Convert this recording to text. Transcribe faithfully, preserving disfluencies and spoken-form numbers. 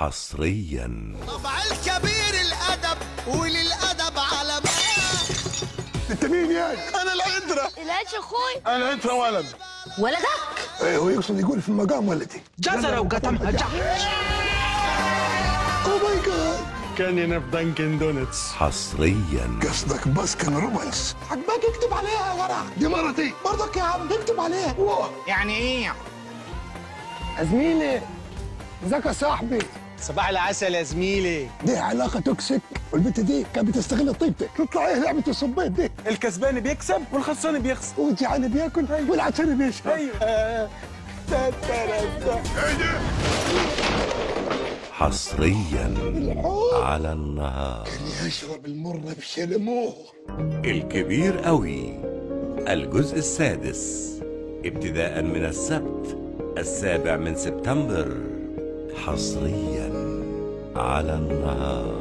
حصريا. طبع الكبير الادب وللادب على بقى. انت مين يعني؟ انا العدرة. العدرة اخوي. انا عدرة ولد. ولدك؟ ايه هو يقصد يقول في المقام ولدي. جزرة وقتمها جحش. اوه ماي جاد. كان هنا في دانكن دونتس. حصريا. قصدك باسكن روبنز. عجباك اكتب عليها ورق. دي مرتي. برضك يا عم اكتب عليها. اوه. يعني ايه؟ زميلي ازيك يا صاحبي؟ صباح العسل يا زميلي. دي علاقه توكسيك، والبنت دي كانت بتستغل طيبتك، تطلع ايه لعبه الصبيط دي؟ الكسبان بيكسب والخسران بيخسر، والجعان بياكل والعطشان بيشرب. ايوه. حصريا على النهار. كان يشرب المر بشلموه. الكبير أوي الجزء السادس، ابتداء من السبت السابع من سبتمبر، حصريا على النهار.